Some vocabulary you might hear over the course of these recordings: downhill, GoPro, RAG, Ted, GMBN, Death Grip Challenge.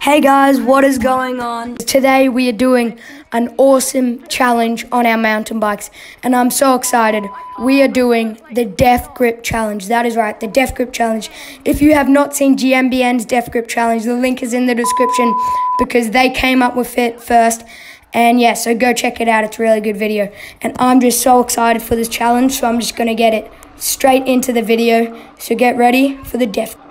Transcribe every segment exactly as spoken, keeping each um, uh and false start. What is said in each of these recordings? Hey guys, what is going on? Today we are doing an awesome challenge on our mountain bikes and I'm so excited. We are doing the Death Grip Challenge. That is right, the Death Grip Challenge. If you have not seen G M B N's Death Grip Challenge, the link is in the description because they came up with it first. And yeah, so go check it out. It's a really good video. And I'm just so excited for this challenge, so I'm just gonna get it straight into the video. So get ready for the Death Grip.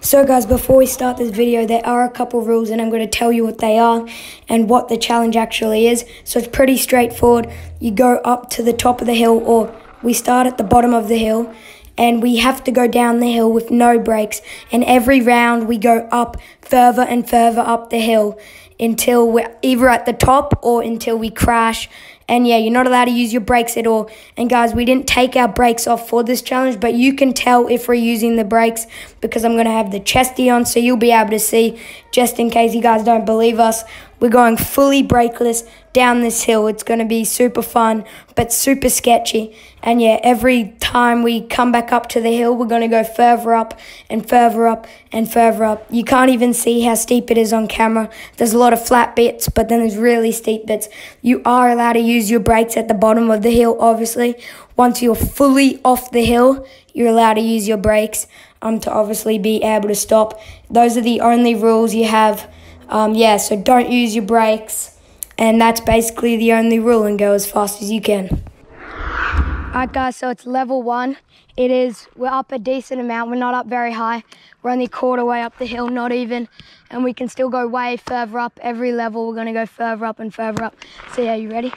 So guys, before we start this video, there are a couple rules and I'm going to tell you what they are and what the challenge actually is. So it's pretty straightforward. You go up to the top of the hill, or we start at the bottom of the hill, and we have to go down the hill with no brakes. And every round we go up further and further up the hill until we're either at the top or until we crash. And yeah, you're not allowed to use your brakes at all. And guys, we didn't take our brakes off for this challenge, but you can tell if we're using the brakes because I'm gonna have the chesty on, so you'll be able to see, just in case you guys don't believe us. We're going fully brakeless down this hill. It's gonna be super fun, but super sketchy. And yeah, every time we come back up to the hill, we're gonna go further up and further up and further up. You can't even see how steep it is on camera. There's a lot of flat bits, but then there's really steep bits. You are allowed to use Use your brakes at the bottom of the hill, obviously. Once you're fully off the hill, you're allowed to use your brakes um, to obviously be able to stop. Those are the only rules you have. Um, yeah, so don't use your brakes. And that's basically the only rule, and go as fast as you can. Alright guys, so it's level one. It is, we're up a decent amount. We're not up very high. We're only quarter way up the hill, not even. And we can still go way further up. Every level, we're gonna go further up and further up. So yeah, you ready?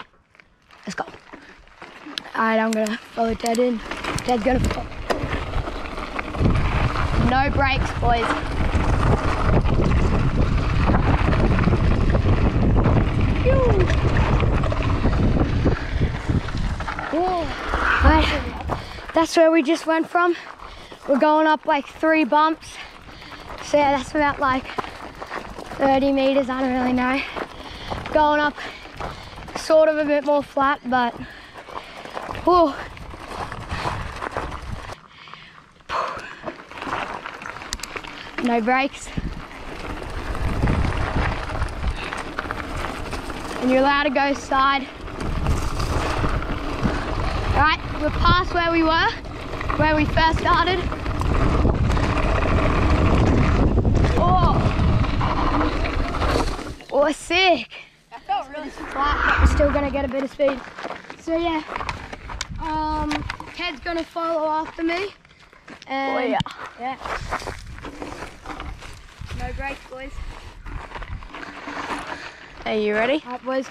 Let's go. Alright, I'm gonna follow Ted in. Ted's gonna follow. No brakes, boys. Alright, that's where we just went from. We're going up like three bumps. So yeah, that's about like thirty meters, I don't really know. Going up sort of a bit more flat, but whoa. No brakes. And you're allowed to go side. All right, we're past where we were, where we first started. Oh, oh, sick. That felt really flat, but we're still going to get a bit of speed. So yeah, um, Ted's going to follow after me. And oh yeah. Yeah. No brakes, boys. Are you ready? All right, boys.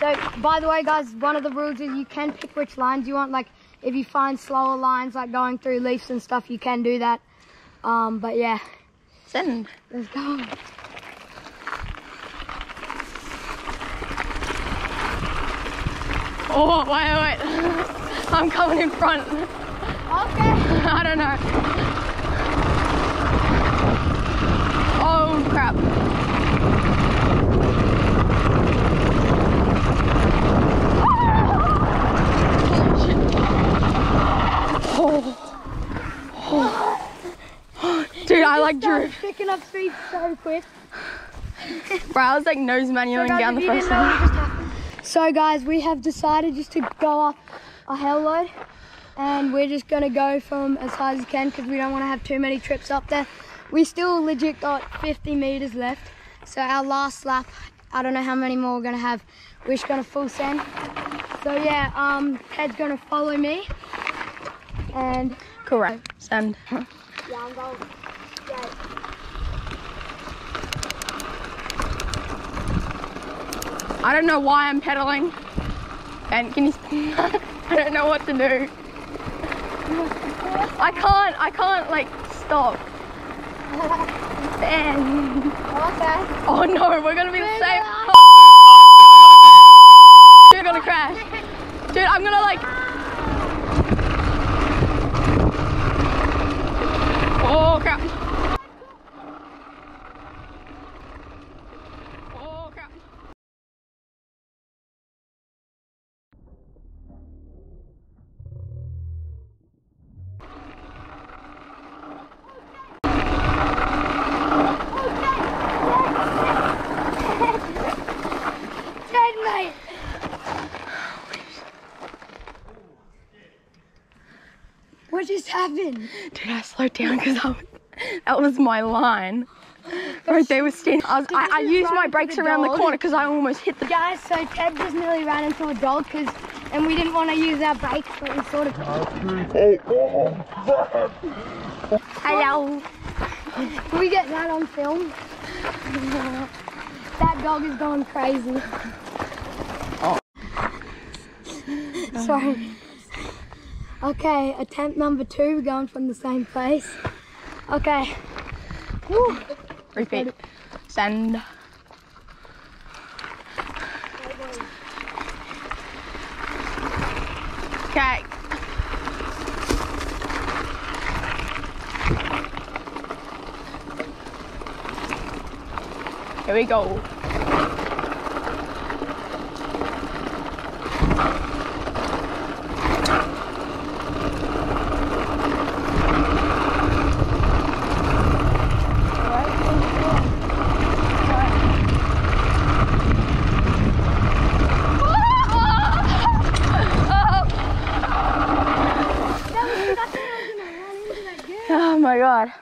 So, by the way, guys, one of the rules is you can pick which lines you want. Like, if you find slower lines, like going through leaves and stuff, you can do that. Um, but yeah. Send. Let's go. Oh, wait, wait, I'm coming in front. Okay. I don't know. Oh, crap. Oh. Oh. Oh. Dude, I like drew. Picking up speed so quick. Bro, I was like nose manualing so down the first time. So guys, we have decided just to go up a hell load, and we're just gonna go from as high as you can because we don't want to have too many trips up there. We still legit got fifty meters left, so our last lap, I don't know how many more we're gonna have. We're just gonna full send. So yeah, um, Ted's gonna follow me, and correct send. Yeah, I'm going. Yeah. I don't know why I'm pedaling, and can you, I don't know what to do. I can't, I can't like stop. And okay. Oh no, we're gonna be the same. You're gonna crash. Dude, I'm gonna like. Oh crap. seven. Dude, I slowed down because that was my line. Right, they were standing. I, was, I, I used my brakes around dog. the corner because I almost hit the guys. So Ted just nearly ran into a dog because, and we didn't want to use our brakes, but we sort of. Hello. Can we get that on film? That dog is going crazy. Oh. Sorry. Okay, attempt number two. We're going from the same place. Okay. Woo. Repeat. Send. Okay. Here we go.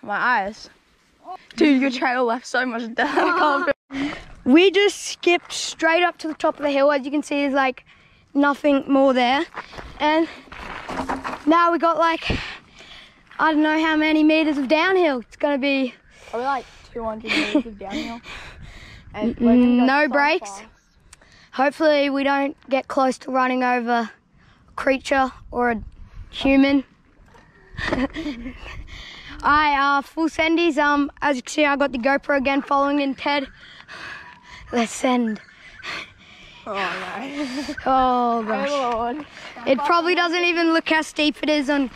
My eyes. Dude, your trail left so much dust. We just skipped straight up to the top of the hill. As you can see, there's like nothing more there. And now we got like, I don't know how many meters of downhill. It's going to be... Probably like two hundred meters of downhill. And we're gonna go no brakes. Fast. Hopefully we don't get close to running over a creature or a human. Alright, uh, full sendies. Um, as you can see, I got the GoPro again, following in Ted. Let's send. Oh no! Oh gosh! Oh, Lord. It probably doesn't even look how steep it is on.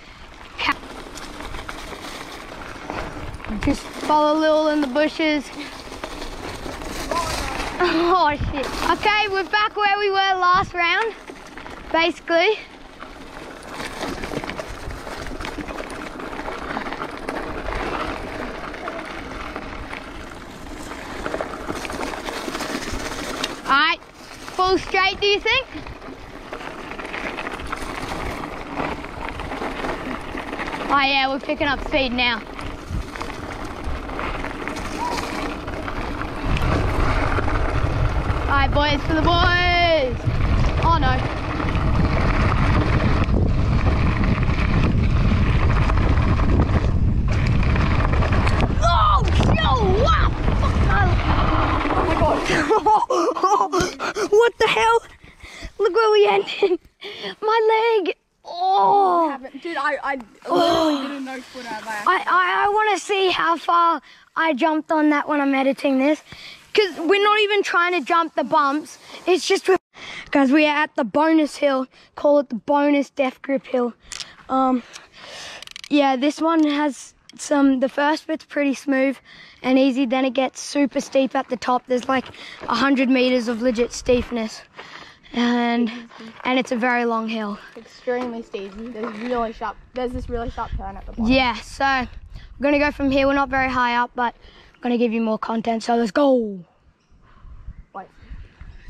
Just follow Lil in the bushes. Oh shit! Okay, we're back where we were last round, basically. Alright, full straight, do you think? Oh yeah, we're picking up speed now. Alright boys, for the boys! Oh no. Oh, yo, wow! Oh my god. What the hell? Look where we ended. My leg. Oh. Dude, I, I literally oh. did a no foot over. I, I, I want to see how far I jumped on that when I'm editing this. Because we're not even trying to jump the bumps. It's just because we are at the bonus hill. Call it the bonus death grip hill. Um, yeah, this one has some, the first bit's pretty smooth and easy, then it gets super steep at the top. There's like one hundred meters of legit steepness, and and it's a very long hill. Extremely steep. There's really sharp, there's this really sharp turn at the bottom. Yeah, so I'm gonna go from here. We're not very high up, but I'm gonna give you more content, so let's go. Wait.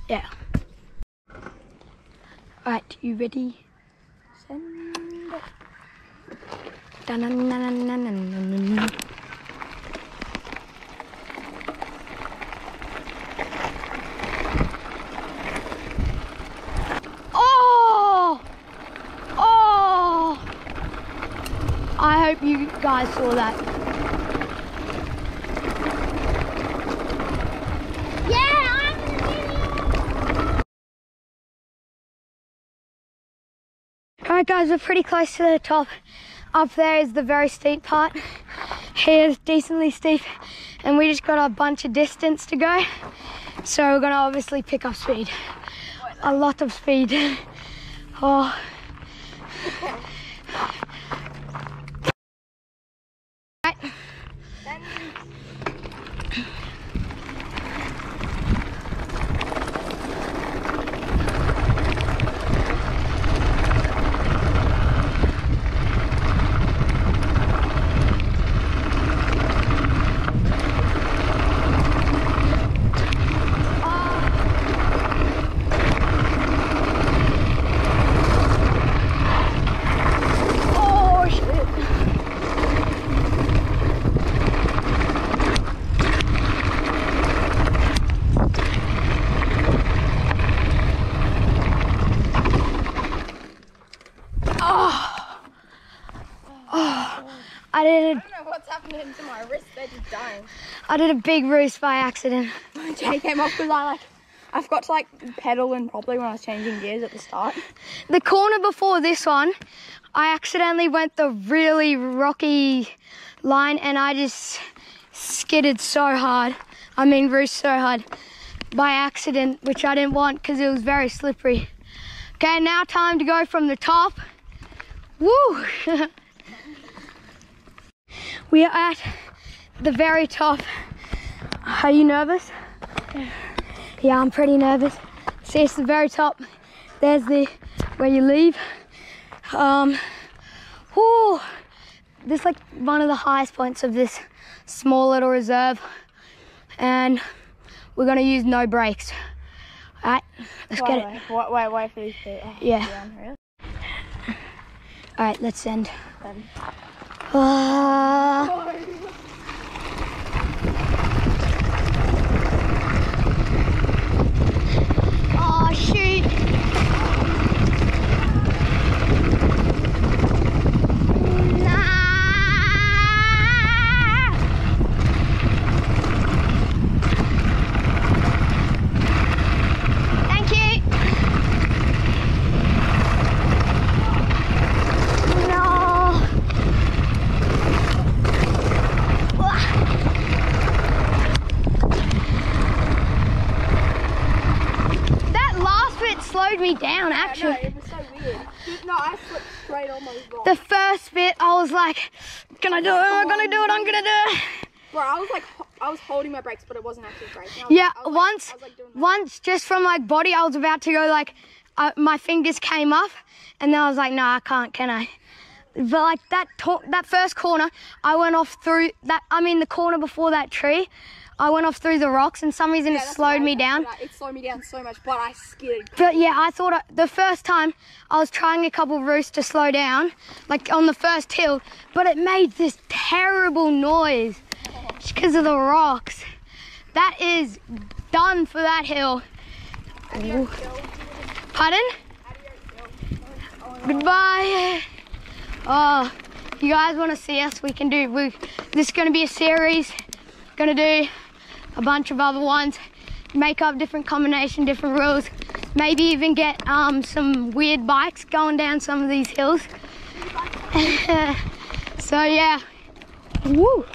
Yeah. Alright, you ready? Send it. Dun, dun, dun, dun, dun, dun. Oh! Oh! I hope you guys saw that. Yeah! Alright guys, we're pretty close to the top. Up there is the very steep part. Here's decently steep, and we just got a bunch of distance to go. So we're gonna obviously pick up speed. A lot of speed. Oh. Right. I did. A, I don't know what's happening to my wrist. They're just dying. I did a big roost by accident. Jay came off because I like. I forgot to like pedal in properly when I was changing gears at the start. The corner before this one, I accidentally went the really rocky line and I just skidded so hard. I mean, roosed so hard by accident, which I didn't want because it was very slippery. Okay, now time to go from the top. Woo! We are at the very top. Are you nervous? Yeah. Yeah, I'm pretty nervous. See, it's the very top. There's the where you leave. Um, whoo, this is like one of the highest points of this small little reserve, and we're gonna use no brakes. All right, let's wait, get it. Wait, wait, wait for these two. Oh, yeah. Really? All right, let's end. Shoot. Me down actually. Yeah, no, it was so weird. No, I slipped straight almost wrong. The first bit I was like, can I do it? Am I gonna do it? I'm gonna do it. Bro, I was like, I was holding my brakes, but it wasn't actually braking. Was, yeah, was, once, like, like once just from my body, I was about to go like, uh, my fingers came up, and then I was like, no, I can't, can I? But like that, that first corner, I went off through that. I mean, the corner before that tree. I went off through the rocks, and some reason yeah, it slowed I, me down. I, it slowed me down so much, but I skidded. But yeah, I thought I, the first time I was trying a couple of roosts to slow down, like on the first hill, but it made this terrible noise because of the rocks. That is done for that hill. Adios, pardon? Adios, oh, no. Goodbye. Oh, if you guys want to see us? We can do. We, this is going to be a series. Gonna do a bunch of other ones, make up different combination, different rules, maybe even get um, some weird bikes going down some of these hills. So yeah, woo!